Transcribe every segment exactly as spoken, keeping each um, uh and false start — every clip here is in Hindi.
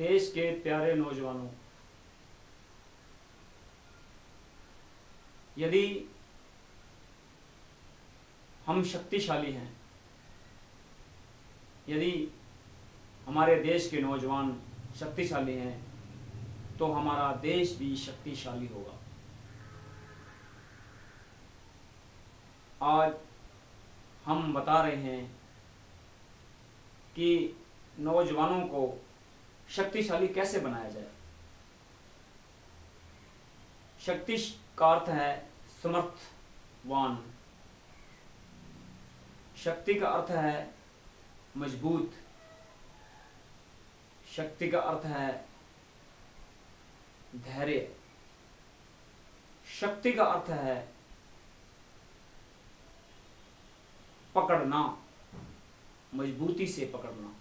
देश के प्यारे नौजवानों, यदि हम शक्तिशाली हैं, यदि हमारे देश के नौजवान शक्तिशाली हैं तो हमारा देश भी शक्तिशाली होगा। आज हम बता रहे हैं कि नौजवानों को शक्तिशाली कैसे बनाया जाए। शक्ति का अर्थ है समर्थवान, शक्ति का अर्थ है मजबूत, शक्ति का अर्थ है धैर्य, शक्ति का अर्थ है पकड़ना, मजबूती से पकड़ना।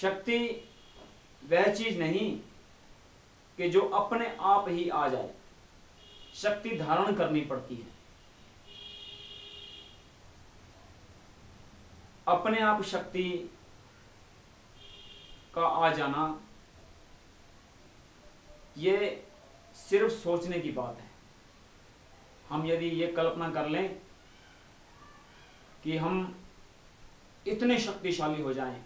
शक्ति वह चीज नहीं कि जो अपने आप ही आ जाए, शक्ति धारण करनी पड़ती है। अपने आप शक्ति का आ जाना ये सिर्फ सोचने की बात है। हम यदि ये कल्पना कर लें कि हम इतने शक्तिशाली हो जाएं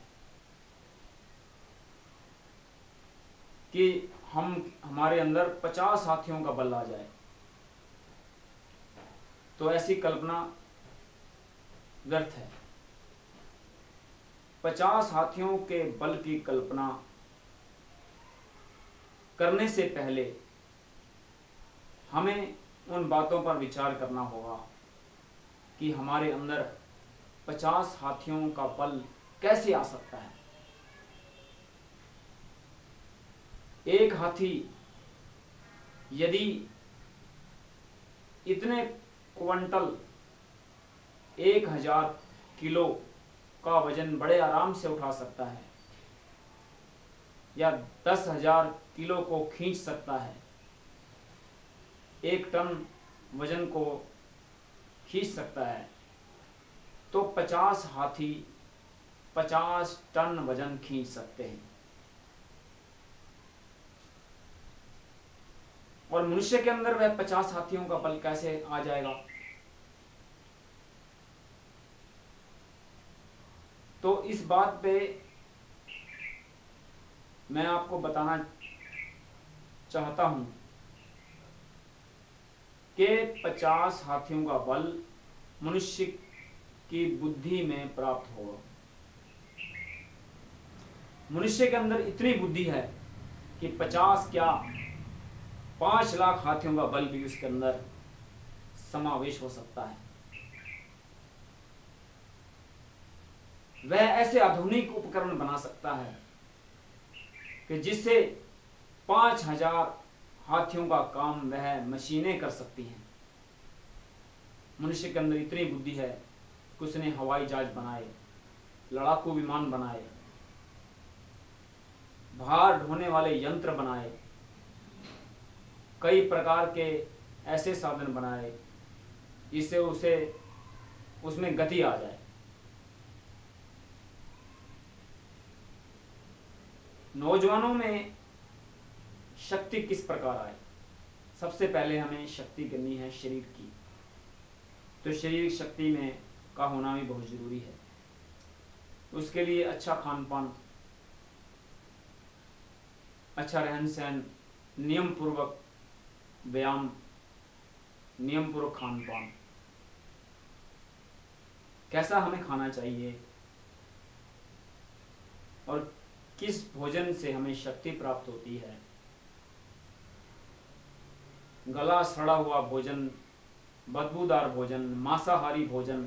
कि हम हमारे अंदर पचास हाथियों का बल आ जाए, तो ऐसी कल्पना व्यर्थ है। पचास हाथियों के बल की कल्पना करने से पहले हमें उन बातों पर विचार करना होगा कि हमारे अंदर पचास हाथियों का बल कैसे आ सकता है। एक हाथी यदि इतने क्विंटल एक हजार किलो का वजन बड़े आराम से उठा सकता है या दस हजार किलो को खींच सकता है, एक टन वजन को खींच सकता है, तो पचास हाथी पचास टन वजन खींच सकते हैं। और मनुष्य के अंदर वह पचास हाथियों का बल कैसे आ जाएगा? तो इस बात पे मैं आपको बताना चाहता हूं कि पचास हाथियों का बल मनुष्य की बुद्धि में प्राप्त होगा। मनुष्य के अंदर इतनी बुद्धि है कि पचास क्या पांच लाख हाथियों का बल भी उसके अंदर समावेश हो सकता है। वह ऐसे आधुनिक उपकरण बना सकता है कि जिससे पांच हजार हाथियों का काम वह मशीनें कर सकती हैं। मनुष्य के अंदर इतनी बुद्धि है कि उसने हवाई जहाज बनाए, लड़ाकू विमान बनाए, भार ढोने वाले यंत्र बनाए, कई प्रकार के ऐसे साधन बनाए जिससे उसे उसमें गति आ जाए। नौजवानों में शक्ति किस प्रकार आए? सबसे पहले हमें शक्ति करनी है शरीर की, तो शरीर शक्ति में का होना भी बहुत ज़रूरी है। उसके लिए अच्छा खान पान, अच्छा रहन सहन, नियम पूर्वक व्यायाम, नियम पूर्वक खान पान। कैसा हमें खाना चाहिए और किस भोजन से हमें शक्ति प्राप्त होती है? गला सड़ा हुआ भोजन, बदबूदार भोजन, मांसाहारी भोजन,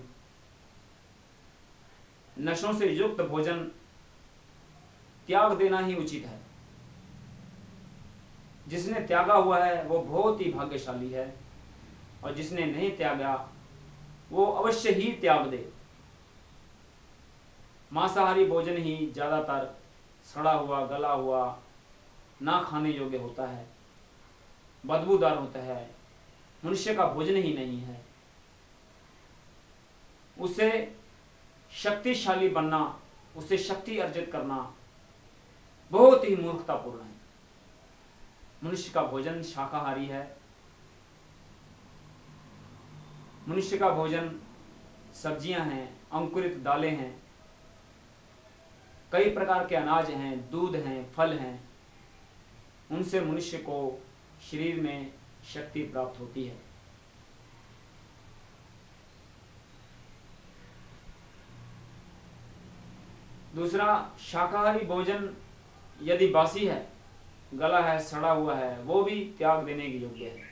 नशों से युक्त भोजन त्याग देना ही उचित है। जिसने त्यागा हुआ है वो बहुत ही भाग्यशाली है, और जिसने नहीं त्यागा वो अवश्य ही त्याग दे। मांसाहारी भोजन ही ज़्यादातर सड़ा हुआ, गला हुआ, ना खाने योग्य होता है, बदबूदार होता है, मनुष्य का भोजन ही नहीं है। उसे शक्तिशाली बनना, उसे शक्ति अर्जित करना बहुत ही मूर्खतापूर्ण है। मनुष्य का भोजन शाकाहारी है, मनुष्य का भोजन सब्जियां हैं, अंकुरित दालें हैं, कई प्रकार के अनाज हैं, दूध हैं, फल हैं। उनसे मनुष्य को शरीर में शक्ति प्राप्त होती है। दूसरा, शाकाहारी भोजन यदि बासी है, गला है, सड़ा हुआ है, वो भी त्याग देने के योग्य है।